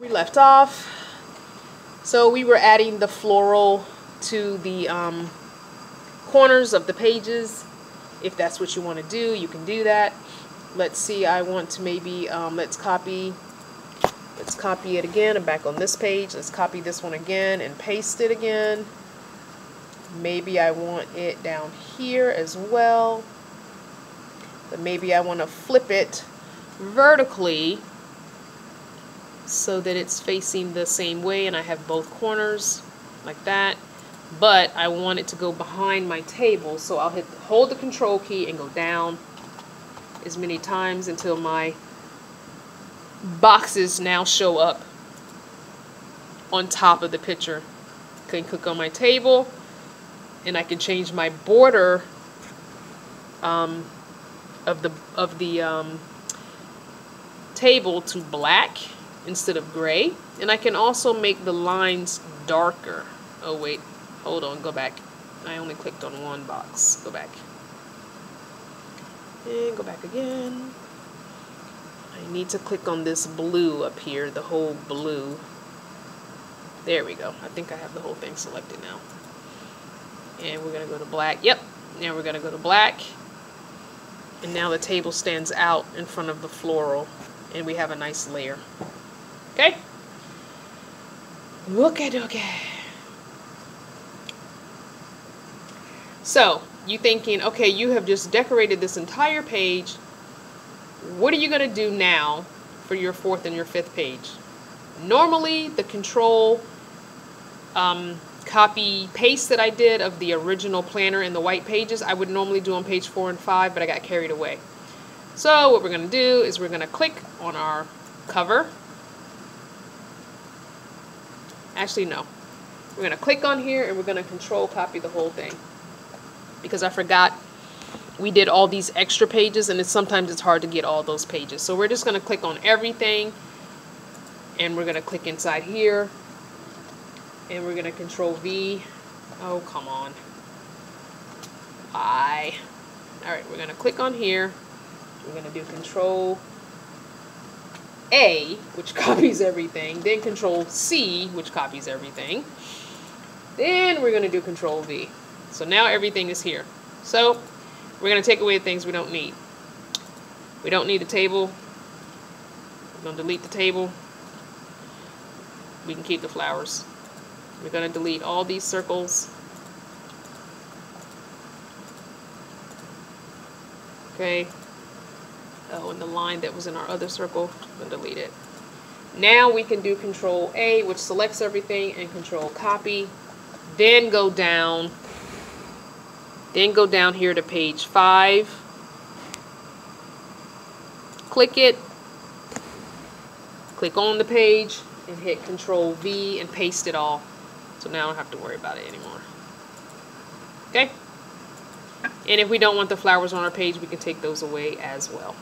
We left off, so we were adding the floral to the corners of the pages. If that's what you want to do, you can do that. Let's see, I want to maybe let's copy it again. I'm back on this page. Let's copy this one again and paste it again. Maybe I want it down here as well, but maybe I want to flip it vertically so that it's facing the same way and I have both corners like that, but I want it to go behind my table, so I'll hold the control key and go down as many times until my boxes now show up on top of the picture. Can click on my table and I can change my border of the table to black instead of gray, and I can also make the lines darker. Oh wait, hold on, go back. I only clicked on one box. Go back. And go back again. I need to click on this blue up here, the whole blue. There we go. I think I have the whole thing selected now. And we're gonna go to black. Yep, now we're gonna go to black. And now the table stands out in front of the floral and we have a nice layer. Okay? Okay. So, you thinking, okay, you have just decorated this entire page. What are you going to do now for your fourth and your fifth page? Normally, the control copy paste that I did of the original planner and the white pages, I would normally do on page 4 and 5, but I got carried away. So what we're going to do is we're going to click on our cover. Actually, no. We're going to click on here and we're going to control copy the whole thing, because I forgot we did all these extra pages and sometimes it's hard to get all those pages. So we're just going to click on everything and we're going to click inside here and we're going to control V. Oh, come on. Why? All right, we're going to click on here. We're going to do Control A, which copies everything, then Control C, which copies everything. Then we're going to do Control V. So now everything is here. So we're going to take away the things we don't need. We don't need the table. We're going to delete the table. We can keep the flowers. We're going to delete all these circles. Okay. Oh, and the line that was in our other circle, I'm gonna delete it. Now we can do Control A, which selects everything, and Control Copy. Then go down here to page 5. Click it. Click on the page and hit Control V and paste it all. So now I don't have to worry about it anymore. Okay? And if we don't want the flowers on our page, we can take those away as well.